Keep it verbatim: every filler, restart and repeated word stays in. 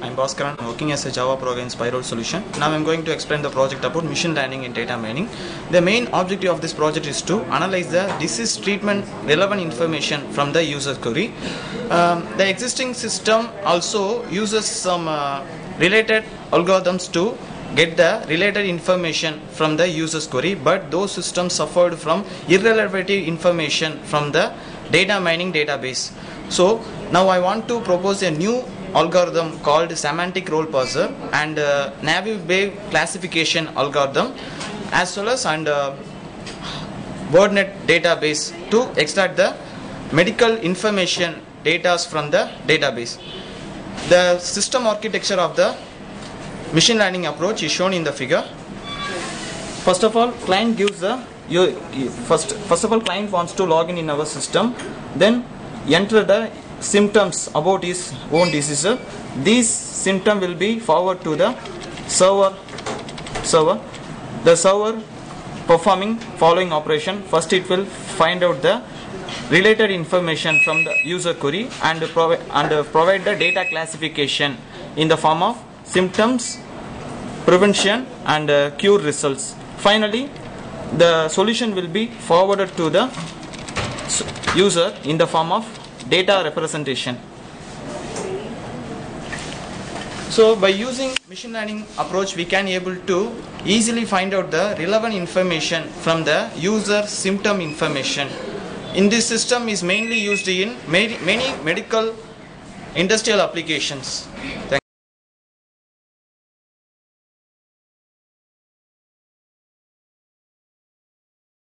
I'm Bhaskaran, working as a Java Prog in Spiral Solution. Now I'm going to explain the project about machine learning and data mining. The main objective of this project is to analyze the disease treatment relevant information from the user query. Um, the existing system also uses some uh, related algorithms to get the related information from the user's query, but those systems suffered from irrelevant information from the data mining database. So now I want to propose a new algorithm called semantic role parser and uh, naive bayes classification algorithm, as well as and uh, WordNet database to extract the medical information data from the database. The system architecture of the machine learning approach is shown in the figure. First of all, client gives the you, you first first of all client wants to log in in our system, then enter the symptoms about his own disease. These symptom will be forwarded to the server. Server, the server performing following operation. First, it will find out the related information from the user query and provide and provide the data classification in the form of symptoms, prevention, and uh, cure results. Finally, the solution will be forwarded to the user in the form of data representation. So by using machine learning approach, we can able to easily find out the relevant information from the user symptom information. In this system is mainly used in many medical industrial applications. Thank